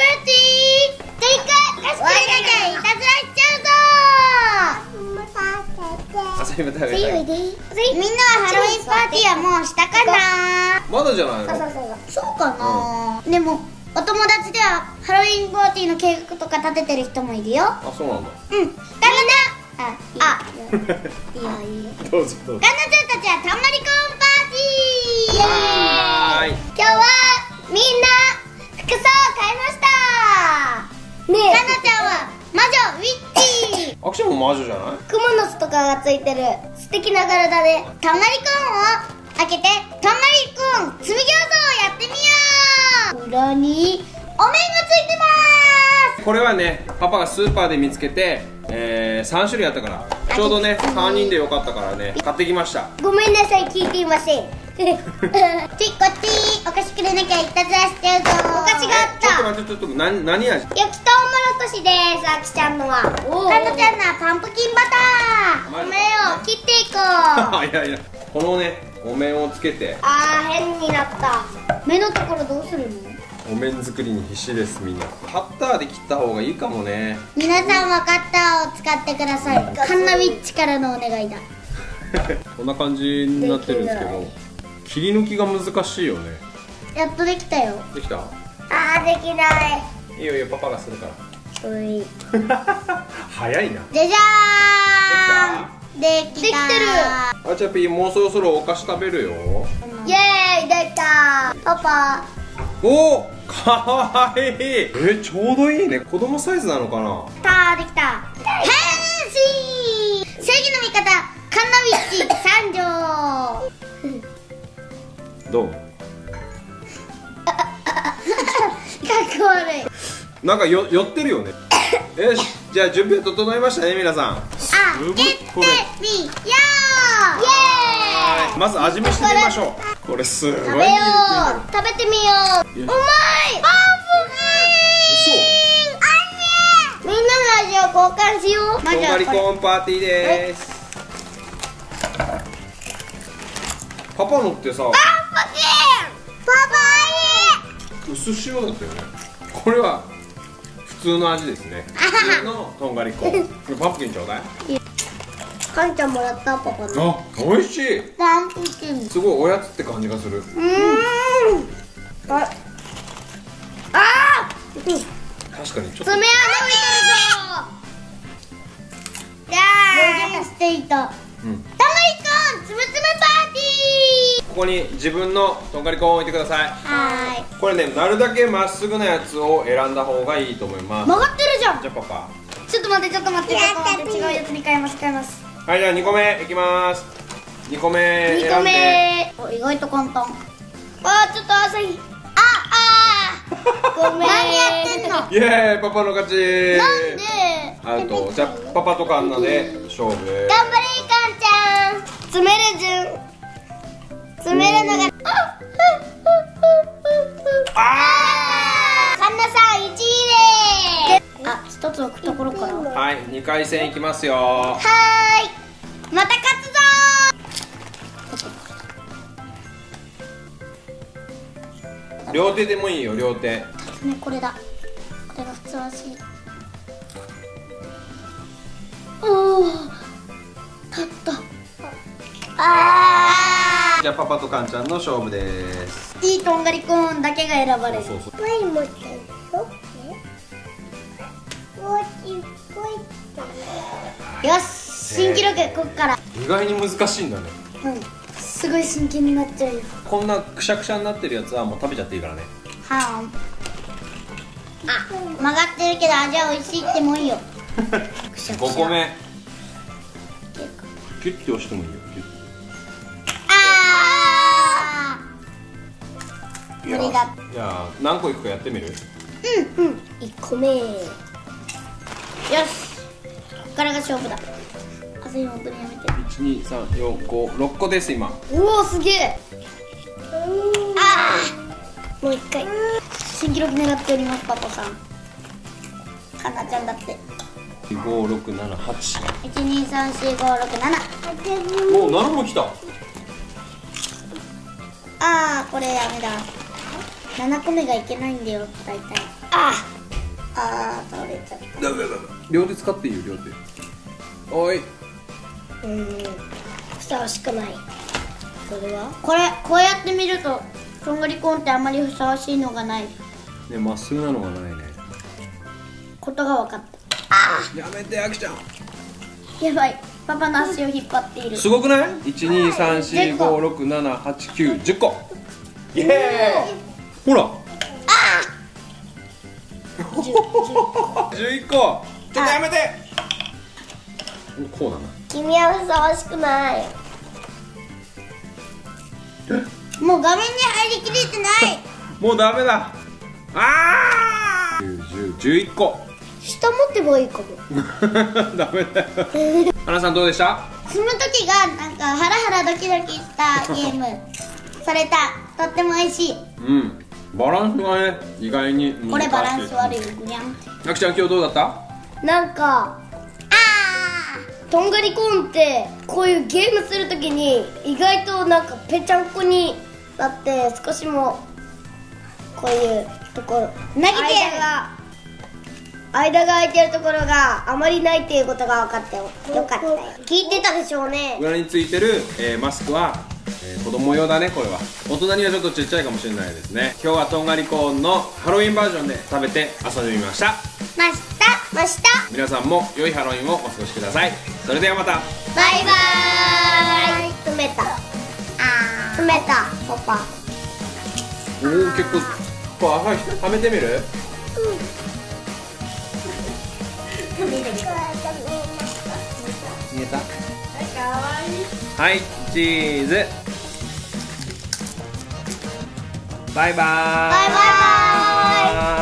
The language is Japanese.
みんなはハロウィンパーティーはもうしたかな。まだじゃないの？そうかな。でもお友達ではハロウィンパーティーの計画とか立ててる人もいるよ。あ、そうなんだ。うん。だからあ、いいよいいよ。どうぞどうぞ。ガンナちゃんたちはたまりこんパーティー。今日はみんな服装を変えました。ねえ。ガンナちゃんは魔女ウィッチ。アクションも魔女じゃない？クモの巣とかがついてる素敵な柄だね。たまりコーンを開けてたまりコーン積み餃子をやってみよう。裏にお面がついてます。これはねパパがスーパーで見つけて、3種類あったからちょうどね3人でよかったからね買ってきました。ごめんなさい聞いていません。ちこっちお菓子くれなきゃいたずらしちゃうぞ。お菓子があった。ちょっと待ってちょっと何味？ですあきちゃんのはかのちゃんのはパンプキンバター。お面を切っていこう。いやいやこのねお面をつけて変になった目のところどうするの？お面作りに必死です。みんなカッターで切った方がいいかもね。皆さんはカッターを使ってください。カンナウィッチからのお願いだ。こんな感じになってるんですけど切り抜きが難しいよね。やっとできたよ。できた？できない。いいよいいよパパがするから。早いな。じゃじゃーん。できた。あちゃぴーもうそろそろお菓子食べるよ。イエーイできた。パパ。おーかわいい。ちょうどいいね。子供サイズなのかな。できた。変身。正義の味方カンナウィッチ参上。どう？かっこ悪い。なんか寄ってるよね。よし、じゃあ準備整いましたね皆さん。開けてみよう。イエーイ。まず味見してみましょう。これすごい。食べよう。食べてみよう。うまい。パンプキン。みんなの味を交換しよう。たまりコーンパーティーです。パパのってさ。パンプキン。パパいい。薄塩だったよね。これは。普通の味ですね。普通のとんがりこ。パンプキンちょうだい。かんちゃんもらったパパの。美味しい。パンプキン。すごいおやつって感じがする。確かにちょっと。爪痕見てるぞ。じゃあ。していた。たまりコーンつぶつぶパーティー。ここに自分のとんがりコーンを置いてください。これね、なるだけまっすぐなやつを選んだ方がいいと思います。曲がってるじゃん。じゃあパパ。ちょっと待って、ちょっと待って、違うやつに変えます、変えます。はい、じゃあ2個目いきます。2個目。お、意外と簡単。ちょっと朝日。ごめん。何やってんの。イエーイ、パパの勝ち。なんで。アウト。じゃあパパとカンナで勝負。頑張れカンちゃん。詰める順。詰めるのが。一つ置くところから。はい、2回戦いきますよ。はーい、また勝つぞー。両手でもいいよ、両手。これだ。これが普通足。おお、立った。じゃあパパとカンちゃんの勝負です。いいとんがりコーンだけが選ばれる。前に持ってるでしょ。よし、新記録、ここから。意外に難しいんだね。すごい真剣になっちゃうよ。こんなくしゃくしゃになってるやつはもう食べちゃっていいからね。曲がってるけど味は美味しいってもいいよ。5個目。キュッて押してもいいよ。無理だ。じゃあ何個いくかやってみる？1個目。よし。これが勝負だ。あ、今本当にやめて。1、2、3、4、5、6個です今。おお、すげえ。もう1回。新記録狙っておりますパパさん。かなちゃんだって。5、6、7、8。1、2、3、4、5、6、7。もう7も来た。これやめだ。7個目がいけないんだよ、大体。ああ、倒れちゃった。両手使っていいよ、両手。おい。ふさわしくない。これは？これ、こうやって見ると、とんがりコーンってあんまりふさわしいのがない。ね、まっすぐなのがないね。ことが分かった。ああ。やめて、あきちゃん。やばい。パパの足を引っ張っている。すごくない？ 1、2、3、4、5、6、7、8、9、10 個。イエーイ。ほら。ああ。11個。ちょっとやめて。こうだな。君はふさわしくない。もう画面に入りきれてない。もうダメだ。ああ。10、11個。下持ってもいいかも。ダメだよ。はなさんどうでした？その時がなんかハラハラドキドキしたゲームされた。とっても美味しい。うん。バランスがね意外に難しい。これバランス悪いよ。ぐにゃん。あきちゃん今日どうだった？なんかとんがりコーンってこういうゲームするときに意外となんかぺちゃんこになって少しもこういうところ投げて間が空いてるところがあまりないっていうことが分かってよかったよ。聞いてたでしょうね。裏についてる、マスクは、子供用だね。これは大人にはちょっとちっちゃいかもしれないですね。今日はとんがりコーンのハロウィンバージョンで食べて遊んでみました。皆さんも良いハロウィンをお過ごしください。それではまた。バイバーイ。冷た冷たパパ。おお結構こうはめてみる？見えた？はい、チーズ。バイバーイ。